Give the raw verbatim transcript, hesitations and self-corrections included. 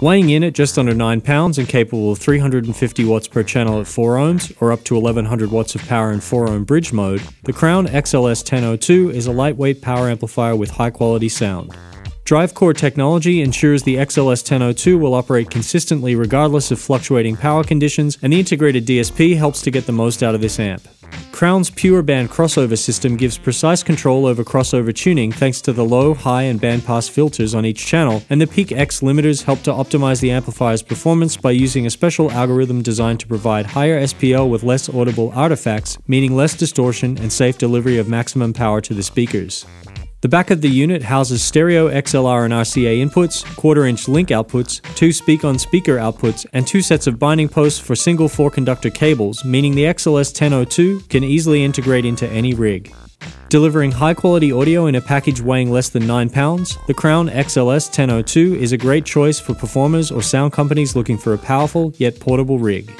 Weighing in at just under nine pounds and capable of three hundred fifty watts per channel at four ohms or up to eleven hundred watts of power in four ohm bridge mode, the Crown X L S ten oh two is a lightweight power amplifier with high-quality sound. DriveCore technology ensures the X L S ten oh two will operate consistently regardless of fluctuating power conditions, and the integrated D S P helps to get the most out of this amp. Crown's Pure Band Crossover system gives precise control over crossover tuning thanks to the low, high, and bandpass filters on each channel, and the Peak X limiters help to optimize the amplifier's performance by using a special algorithm designed to provide higher S P L with less audible artifacts, meaning less distortion and safe delivery of maximum power to the speakers. The back of the unit houses stereo X L R and R C A inputs, quarter-inch link outputs, two speak-on-speaker outputs, and two sets of binding posts for single four-conductor cables, meaning the X L S ten oh two can easily integrate into any rig. Delivering high-quality audio in a package weighing less than nine pounds, the Crown X L S ten oh two is a great choice for performers or sound companies looking for a powerful yet portable rig.